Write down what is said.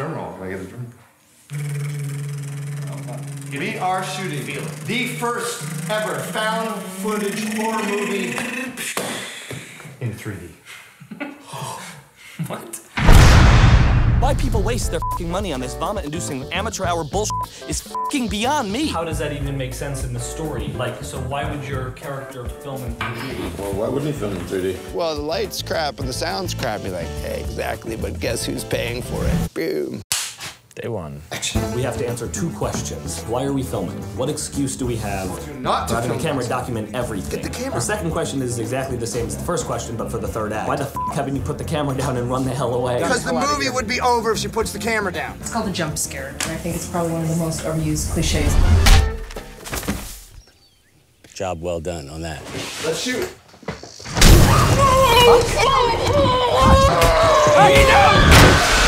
drum roll. Can I get a drum roll? Oh, we are shooting the first ever found footage horror movie in 3D. What? Why people waste their f***ing money on this vomit-inducing amateur hour bullshit is f***ing beyond me. How does that even make sense in the story? Like, so why would your character film in 3D? Well, why wouldn't he film in 3D? Well, the light's crap and the sound's crap. You're like, hey, exactly, but guess who's paying for it? Boom. Day one. Action. We have to answer two questions. Why are we filming? What excuse do we have? Do not to film the camera, document everything. Get the camera. The second question is exactly the same as the first question, but for the third act. Why the f haven't you put the camera down and run the hell away? Because the movie would be over if she puts the camera down. It's called a jump scare, and I think it's probably one of the most overused cliches. Job well done on that. Let's shoot. Oh, oh, oh, oh, oh, oh, oh, oh, oh, oh, oh, oh,